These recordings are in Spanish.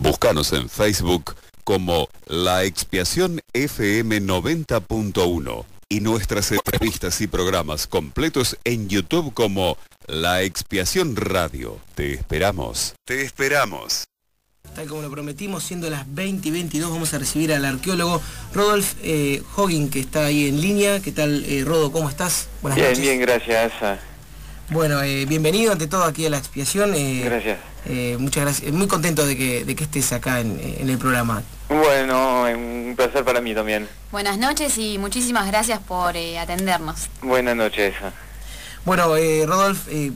Búscanos en Facebook como La Expiación FM 90.1 y nuestras entrevistas y programas completos en YouTube como La Expiación Radio. Te esperamos. Te esperamos. Tal como lo prometimos, siendo las 20:22, vamos a recibir al arqueólogo Rodolphe Hoguin, que está ahí en línea. ¿Qué tal, Rodo? ¿Cómo estás? Buenas noches. Bien, gracias. Bueno, bienvenido ante todo aquí a La Expiación. Gracias. Muchas gracias. Muy contento de que estés acá en el programa. Bueno, un placer para mí también. Buenas noches y muchísimas gracias por atendernos. Buenas noches. Bueno, Rodolphe,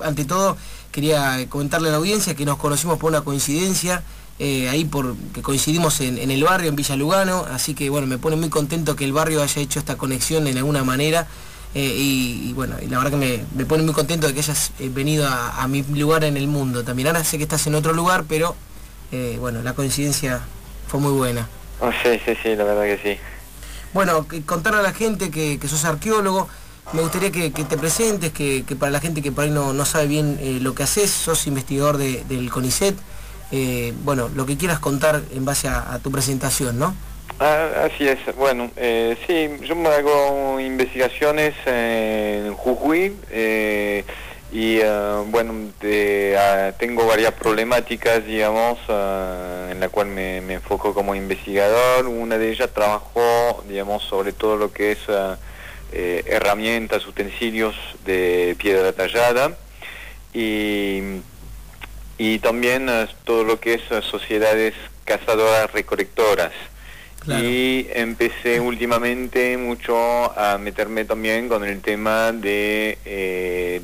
ante todo quería comentarle a la audiencia que nos conocimos por una coincidencia, ahí porque coincidimos en el barrio, en Villa Lugano, así que bueno, me pone muy contento que el barrio haya hecho esta conexión en alguna manera, y bueno, y la verdad que me pone muy contento de que hayas venido a mi lugar en el mundo también. Ahora sé que estás en otro lugar, pero bueno, la coincidencia fue muy buena. Oh, sí, la verdad que sí. Bueno, contarle a la gente que sos arqueólogo. Me gustaría que te presentes, que para la gente que por ahí no sabe bien lo que haces, sos investigador del CONICET, bueno, lo que quieras contar en base a tu presentación, ¿no? Ah, así es, bueno, sí, yo me hago investigaciones en Jujuy, y bueno, tengo varias problemáticas, digamos, en la cual me enfoco como investigador. Una de ellas trabajo, digamos, sobre todo lo que es herramientas, utensilios de piedra tallada y también todo lo que es sociedades cazadoras recolectoras. Claro. Y empecé últimamente mucho a meterme también con el tema del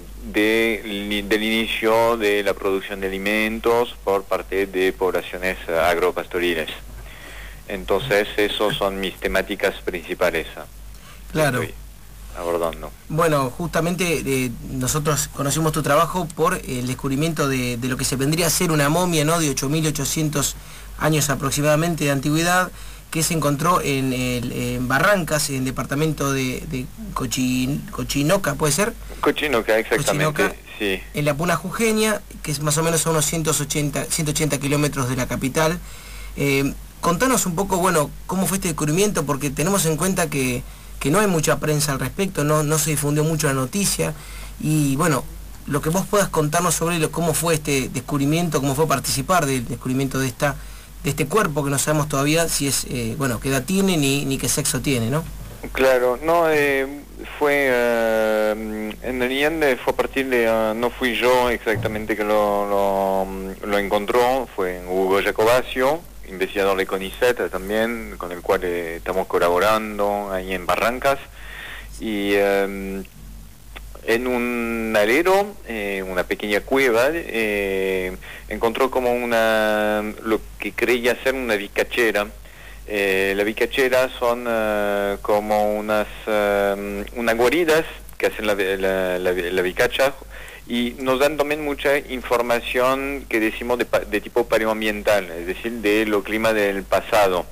inicio de la producción de alimentos por parte de poblaciones agropastoriles. Entonces, esos son mis temáticas principales. Claro. Abordando. Bueno, justamente nosotros conocimos tu trabajo por el descubrimiento de lo que se vendría a ser una momia, ¿no?, de 8.800 años aproximadamente de antigüedad, que se encontró en Barrancas, en el departamento de Cochinoca, ¿puede ser? Cochinoca, exactamente. Cochinoca, sí. En la Puna Jujeña, que es más o menos a unos 180 kilómetros de la capital. Contanos un poco, bueno, cómo fue este descubrimiento, porque tenemos en cuenta que no hay mucha prensa al respecto, no se difundió mucho la noticia, y bueno, lo que vos puedas contarnos sobre cómo fue este descubrimiento, cómo fue participar del descubrimiento de este cuerpo, que no sabemos todavía si es, bueno, qué edad tiene ni qué sexo tiene, ¿no? Claro, no, fue, en realidad fue a partir de, no fui yo exactamente que lo encontró, fue Hugo Jacobacio, investigador de CONICET también, con el cual estamos colaborando ahí en Barrancas, y en un alero, una pequeña cueva, encontró como lo que creía ser una vizcachera. Las vicacheras son como unas guaridas que hacen la vicacha, y nos dan también mucha información que decimos de tipo paleoambiental, es decir, de los climas del pasado.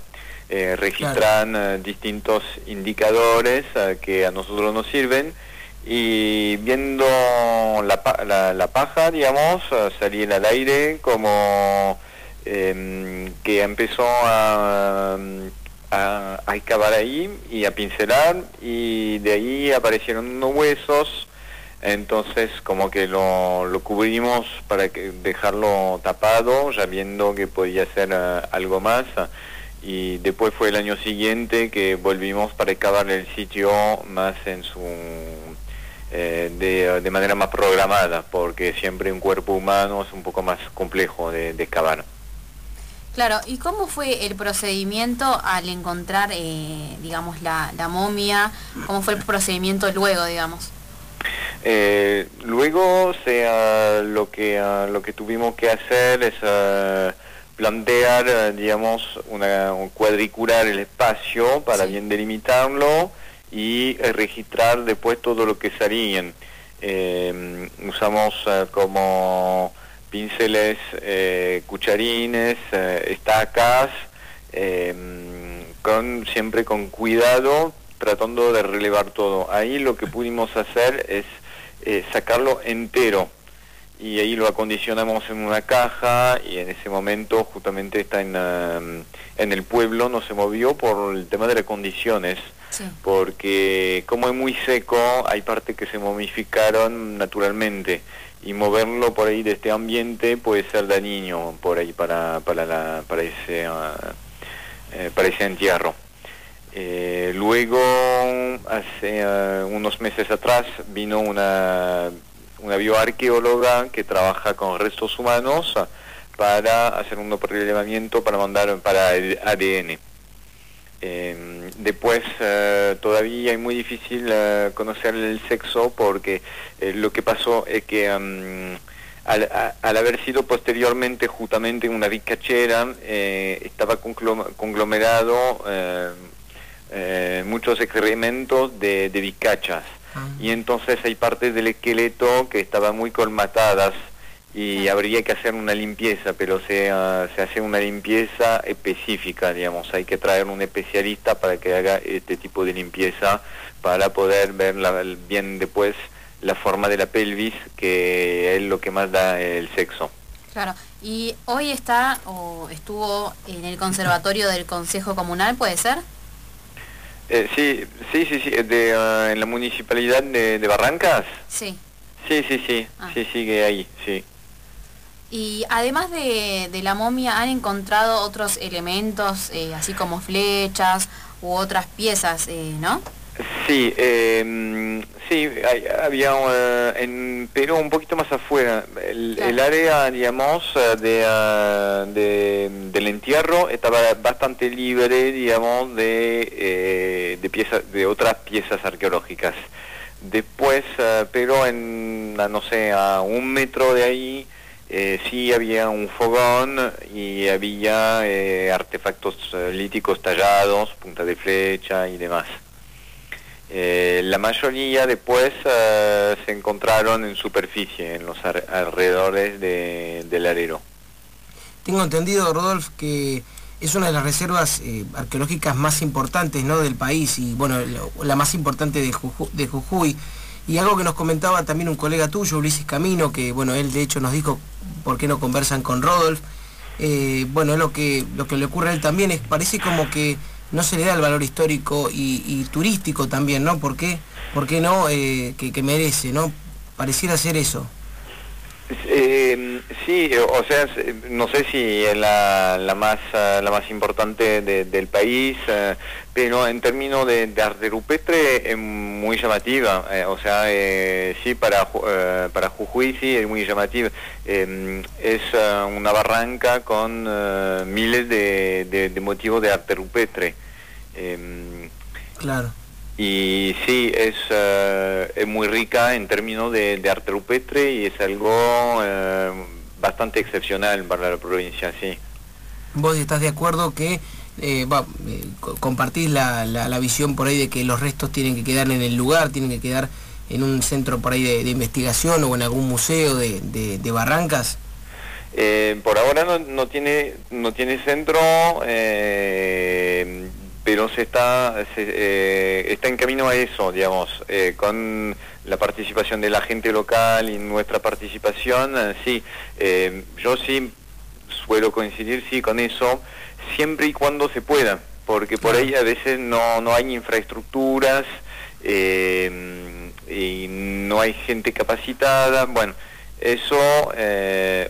Registran, claro, distintos indicadores que a nosotros nos sirven, y viendo la paja, digamos, salir al aire como que empezó a excavar ahí y a pincelar, y de ahí aparecieron unos huesos. Entonces como que lo cubrimos para dejarlo tapado, ya viendo que podía ser algo más, y después fue el año siguiente que volvimos para excavar el sitio más en su de manera más programada, porque siempre un cuerpo humano es un poco más complejo de excavar. Claro, ¿y cómo fue el procedimiento al encontrar, digamos, la momia? ¿Cómo fue el procedimiento luego, digamos? Luego lo que tuvimos que hacer es plantear, digamos, cuadricular el espacio para, sí, bien delimitarlo y registrar después todo lo que salían. Usamos como pinceles, cucharines, estacas, siempre con cuidado, tratando de relevar todo. Ahí lo que pudimos hacer es sacarlo entero, y ahí lo acondicionamos en una caja, y en ese momento justamente está en el pueblo, no se movió por el tema de las condiciones, sí, porque como es muy seco, hay partes que se momificaron naturalmente, y moverlo por ahí de este ambiente puede ser dañino por ahí para ese entierro. Luego, hace unos meses atrás, vino una bioarqueóloga que trabaja con restos humanos para hacer un relevamiento para mandar para el ADN. Después todavía es muy difícil conocer el sexo, porque lo que pasó es que al haber sido posteriormente justamente una vizcachera, estaba conglomerado muchos excrementos de vizcachas. Y entonces hay partes del esqueleto que estaban muy colmatadas y habría que hacer una limpieza, pero se hace una limpieza específica, digamos, hay que traer un especialista para que haga este tipo de limpieza para poder ver bien después la forma de la pelvis, que es lo que más da el sexo. Claro, y hoy está o estuvo en el conservatorio del Consejo Comunal, ¿puede ser? Sí, en la municipalidad de Barrancas. Sí. Sí, sigue ahí, sí. Y además de la momia, ¿han encontrado otros elementos, así como flechas u otras piezas, no? Sí, había en Perú, un poquito más afuera, el área, digamos, del entierro estaba bastante libre, digamos, de otras piezas arqueológicas. Después, pero no sé, a 1 metro de ahí, sí había un fogón y había artefactos líticos tallados, punta de flecha y demás. La mayoría después se encontraron en superficie, en los alrededores del Arero. Tengo entendido, Rodolphe, que es una de las reservas arqueológicas más importantes, ¿no?, del país, y bueno, la más importante de Jujuy. Y algo que nos comentaba también un colega tuyo, Ulises Camino, que bueno, él de hecho nos dijo por qué no conversan con Rodolphe. Bueno, lo que le ocurre a él también es, parece como que no se le da el valor histórico y turístico también, ¿no? ¿Por qué no? Que merece, ¿no? Pareciera ser eso. Sí, o sea, no sé si es la más importante del país, pero en términos de arte rupestre es muy llamativa, o sea, sí, para Jujuy sí es muy llamativa. Es una barranca con miles de motivos de arte rupestre. Claro. Y sí, es muy rica en términos de arte rupestre, y es algo bastante excepcional para la provincia, sí. ¿Vos estás de acuerdo que compartís la visión por ahí de que los restos tienen que quedar en el lugar, tienen que quedar en un centro por ahí de investigación o en algún museo de Barrancas? Por ahora no tiene centro, pero está en camino a eso, digamos, con la participación de la gente local y nuestra participación, sí, yo sí suelo coincidir, sí, con eso, siempre y cuando se pueda, porque por ahí a veces no hay infraestructuras, y no hay gente capacitada, bueno. Eso,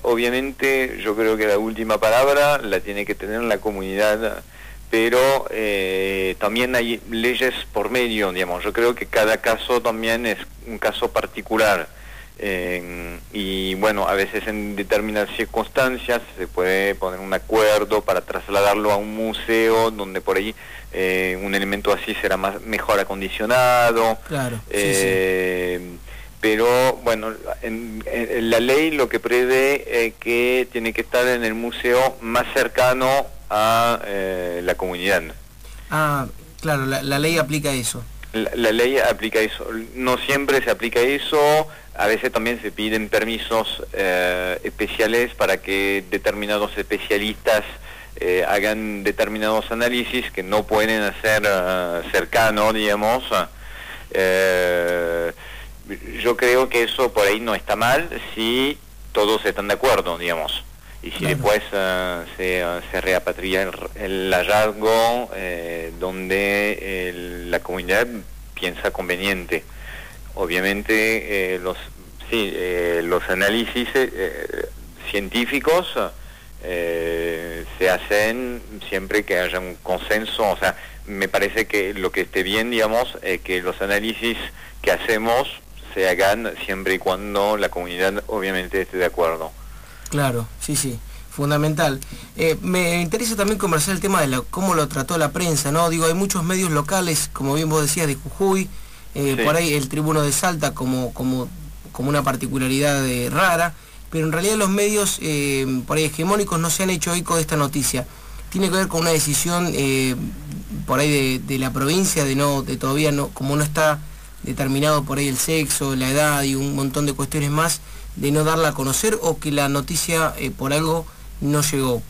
obviamente, yo creo que la última palabra la tiene que tener la comunidad, pero también hay leyes por medio, digamos. Yo creo que cada caso también es un caso particular. Y bueno, a veces en determinadas circunstancias se puede poner un acuerdo para trasladarlo a un museo donde por ahí un elemento así será mejor acondicionado. Claro, sí. Pero bueno, en la ley lo que prevé es que tiene que estar en el museo más cercano a la comunidad. Ah, claro, la ley aplica eso. La ley aplica eso. No siempre se aplica eso, a veces también se piden permisos especiales para que determinados especialistas hagan determinados análisis que no pueden hacer cercano, digamos. Yo creo que eso por ahí no está mal, si todos están de acuerdo, digamos. Y si claro, después se reapatria el hallazgo donde la comunidad piensa conveniente. Obviamente los análisis científicos se hacen siempre que haya un consenso. O sea, me parece que lo que esté bien, digamos, que los análisis que hacemos se hagan siempre y cuando la comunidad obviamente esté de acuerdo. Claro, sí, sí, fundamental. Me interesa también conversar el tema de cómo lo trató la prensa, ¿no? Digo, hay muchos medios locales, como bien vos decías, de Jujuy, sí, por ahí el Tribuno de Salta como una particularidad rara, pero en realidad los medios por ahí hegemónicos no se han hecho eco de esta noticia. Tiene que ver con una decisión por ahí de la provincia de todavía no, como no está determinado por ahí el sexo, la edad y un montón de cuestiones más, de no darla a conocer, o que la noticia por algo no llegó.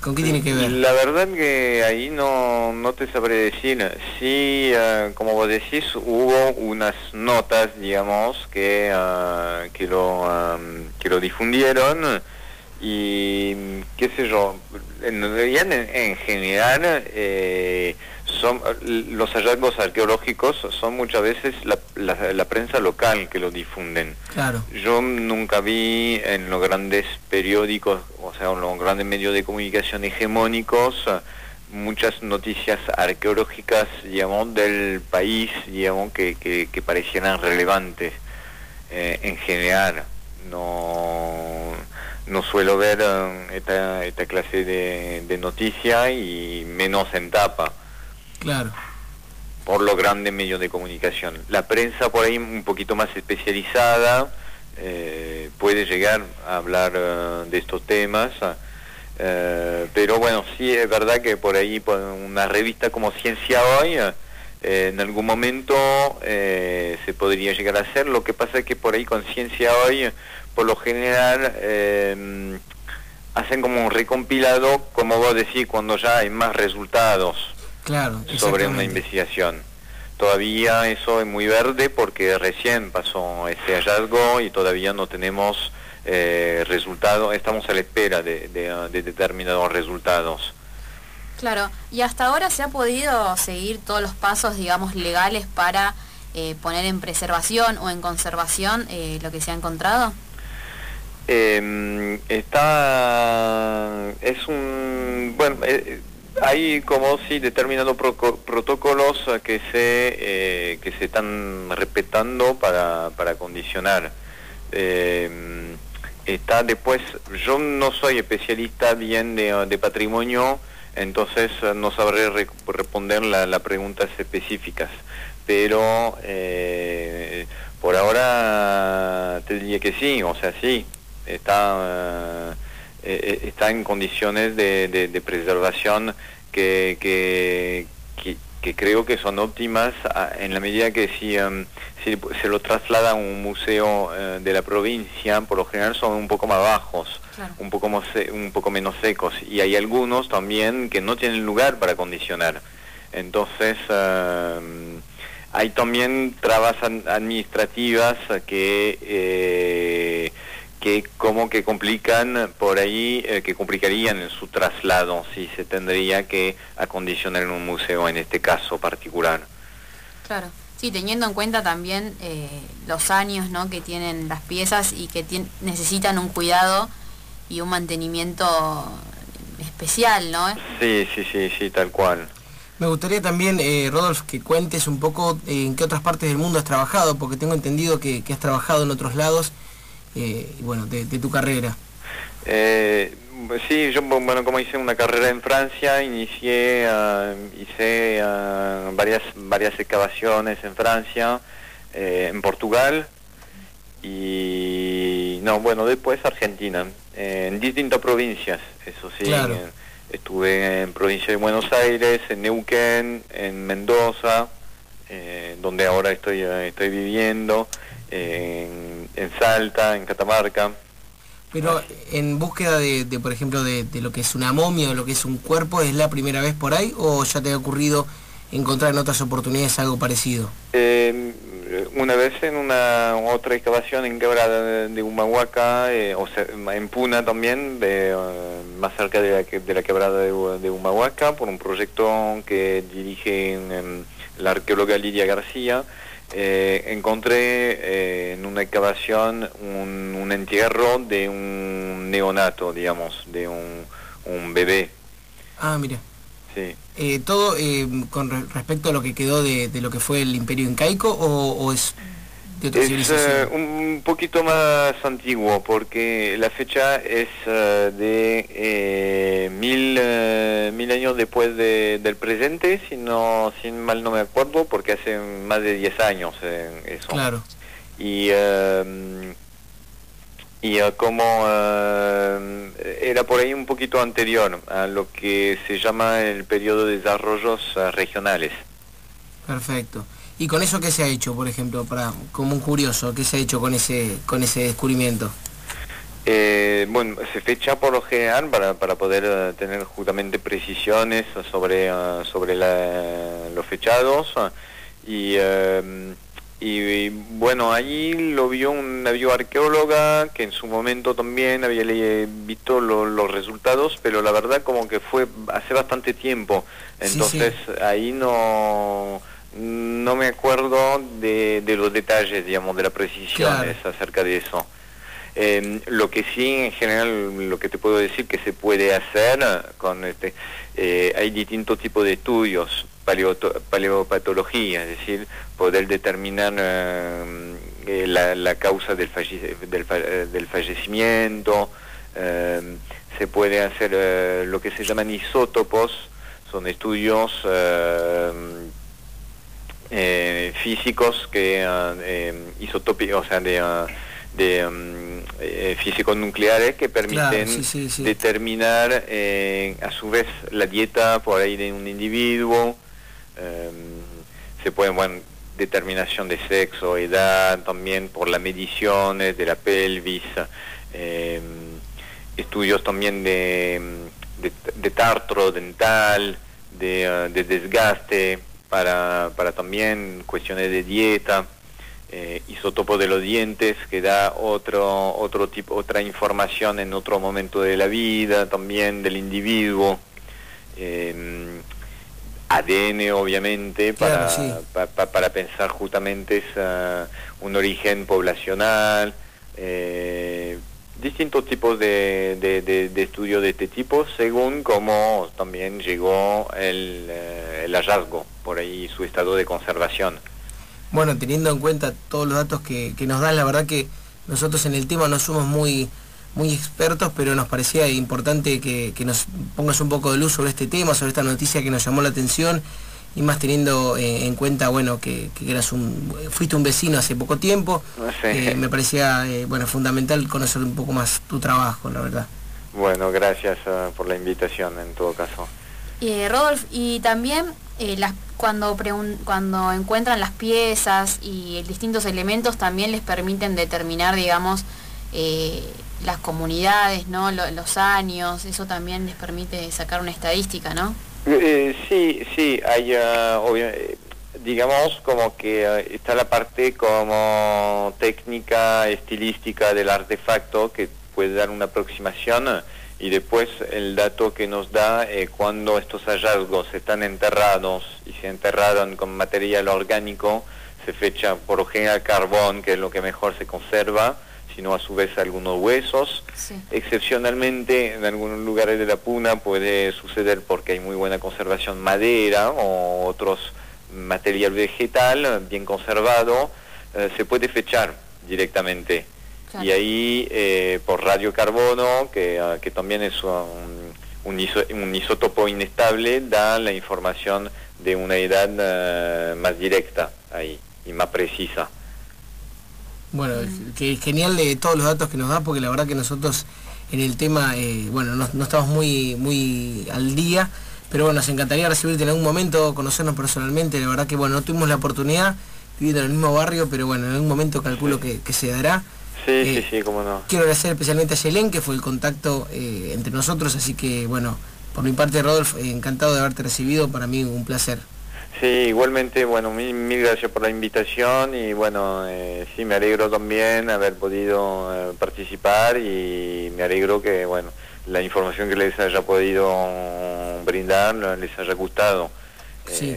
¿Con qué tiene que ver? La verdad que ahí no te sabré decir. Sí, como vos decís, hubo unas notas, digamos, que lo difundieron, y qué sé yo, en general los hallazgos arqueológicos son muchas veces la prensa local que lo difunden. Claro. Yo nunca vi en los grandes periódicos, o sea, en los grandes medios de comunicación hegemónicos, muchas noticias arqueológicas, digamos, del país, digamos, que parecieran relevantes. En general, no suelo ver esta clase de noticia, y menos en tapa. Claro. Por los grandes medios de comunicación. La prensa por ahí un poquito más especializada puede llegar a hablar de estos temas, pero bueno, sí es verdad que por ahí una revista como Ciencia Hoy en algún momento se podría llegar a hacer. Lo que pasa es que por ahí con Ciencia Hoy por lo general hacen como un recompilado, como vos decís, cuando ya hay más resultados. Claro, sobre una investigación. Todavía eso es muy verde porque recién pasó este hallazgo y todavía no tenemos resultados, estamos a la espera de determinados resultados. Claro, y hasta ahora se ha podido seguir todos los pasos, digamos, legales para poner en preservación o en conservación lo que se ha encontrado. Hay como sí determinados protocolos que se están respetando para condicionar. Está después, yo no soy especialista bien de patrimonio, entonces no sabré responder las preguntas específicas, pero por ahora te diría que sí, o sea, sí, está... está en condiciones de preservación que creo que son óptimas, en la medida que si se lo traslada a un museo de la provincia, por lo general son un poco más bajos, claro, un poco menos secos, y hay algunos también que no tienen lugar para acondicionar. Entonces hay también trabas administrativas que como que complican por ahí, que complicarían en su traslado si se tendría que acondicionar en un museo en este caso particular. Claro, sí, teniendo en cuenta también los años, ¿no?, que tienen las piezas y que necesitan un cuidado y un mantenimiento especial, ¿no? Sí, tal cual. Me gustaría también, Rodolphe, que cuentes un poco en qué otras partes del mundo has trabajado, porque tengo entendido que has trabajado en otros lados. Bueno, de tu carrera. Sí, yo, bueno, como hice una carrera en Francia, hice varias excavaciones en Francia, en Portugal, y no, bueno, después Argentina, en distintas provincias, eso sí. Claro. Estuve en provincia de Buenos Aires, en Neuquén, en Mendoza, donde ahora estoy viviendo, en Salta, en Catamarca. Pero en búsqueda de por ejemplo, de lo que es una momia o lo que es un cuerpo, ¿es la primera vez por ahí o ya te ha ocurrido encontrar en otras oportunidades algo parecido? una vez en una otra excavación en quebrada de Humahuaca, o sea, en Puna también, más cerca de la quebrada de Humahuaca, por un proyecto que dirige la arqueóloga Lidia García, encontré en una excavación un entierro de un neonato, digamos, de un bebé. Ah, mira. Sí. ¿Todo con respecto a lo que quedó de lo que fue el Imperio Incaico o es de otra civilización? Un poquito más antiguo, porque la fecha es de 1000 años después del presente, si mal no me acuerdo, porque hace más de 10 años eso. Claro. Y como era por ahí un poquito anterior a lo que se llama el periodo de desarrollos regionales. Perfecto. ¿Y con eso qué se ha hecho, por ejemplo, como un curioso, qué se ha hecho con ese descubrimiento? Bueno, se fecha por lo general para poder tener justamente precisiones sobre los fechados y bueno, allí lo vio una bioarqueóloga que en su momento también había visto los resultados, pero la verdad como que fue hace bastante tiempo, entonces sí, sí. Ahí no me acuerdo de los detalles, digamos, de la precisión acerca de eso. Lo que sí, en general, lo que te puedo decir que se puede hacer con hay distintos tipos de estudios. Paleopatología, es decir, poder determinar la causa del fallecimiento. Se puede hacer lo que se llaman isótopos, son estudios físicos que isotopía, o sea, de físicos nucleares que permiten determinar a su vez la dieta por ahí de un individuo. Se pueden, bueno, determinación de sexo, edad, también por las mediciones de la pelvis, estudios también de tartro dental, de desgaste, para también cuestiones de dieta, isótopo de los dientes, que da otra información en otro momento de la vida, también del individuo. ADN, obviamente, claro, para pensar justamente un origen poblacional, distintos tipos de estudios de este tipo, según cómo también llegó el hallazgo, por ahí su estado de conservación. Bueno, teniendo en cuenta todos los datos que nos dan, la verdad que nosotros en el tema no somos muy expertos, pero nos parecía importante que nos pongas un poco de luz sobre este tema, sobre esta noticia que nos llamó la atención, y más teniendo en cuenta, bueno, que fuiste un vecino hace poco tiempo. Sí. Me parecía, bueno, fundamental conocer un poco más tu trabajo, la verdad. Bueno, gracias por la invitación, en todo caso. Rodolphe, y también cuando encuentran las piezas y distintos elementos, también les permiten determinar, digamos, las comunidades, ¿no? Los años, eso también les permite sacar una estadística, ¿no? Sí, hay, digamos, como que está la parte como técnica, estilística del artefacto, que puede dar una aproximación, y después el dato que nos da cuando estos hallazgos están enterrados y se enterraron con material orgánico, se fecha por lo general carbón, que es lo que mejor se conserva, sino a su vez algunos huesos. Sí. Excepcionalmente en algunos lugares de la Puna puede suceder, porque hay muy buena conservación, madera o otros material vegetal bien conservado, se puede fechar directamente. Claro. Y ahí por radiocarbono, que también es un isótopo inestable, da la información de una edad más directa ahí y más precisa. Bueno, que genial de todos los datos que nos da, porque la verdad que nosotros en el tema, bueno, no estamos muy al día, pero bueno, nos encantaría recibirte en algún momento, conocernos personalmente. La verdad que, bueno, no tuvimos la oportunidad viviendo en el mismo barrio, pero bueno, en algún momento calculo que se dará. Sí, sí, cómo no. Quiero agradecer especialmente a Yelén, que fue el contacto entre nosotros, así que bueno, por mi parte, Rodolphe, encantado de haberte recibido, para mí un placer. Sí, igualmente, bueno, mil gracias por la invitación y bueno, sí, me alegro también haber podido participar y me alegro que, bueno, la información que les haya podido brindar les haya gustado. Sí.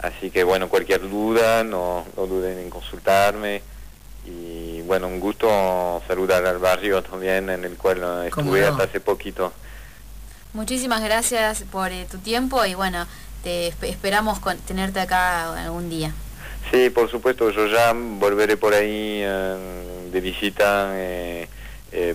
Así que, bueno, cualquier duda, no duden en consultarme y, bueno, un gusto saludar al barrio también en el cual estuve hasta hace poquito. Muchísimas gracias por tu tiempo y, bueno, esperamos tenerte acá algún día. Sí, por supuesto, yo ya volveré por ahí de visita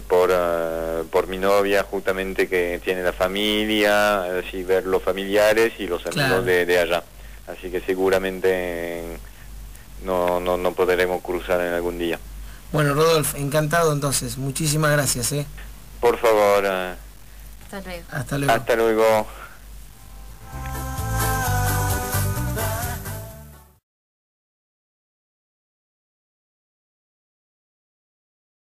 por mi novia, justamente, que tiene la familia, así ver los familiares y los amigos, claro, de allá. Así que seguramente no podremos cruzar en algún día. Bueno, Rodolphe, encantado entonces. Muchísimas gracias. Por favor. Hasta luego. Hasta luego.